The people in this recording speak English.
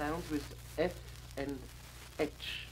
sound with F and H.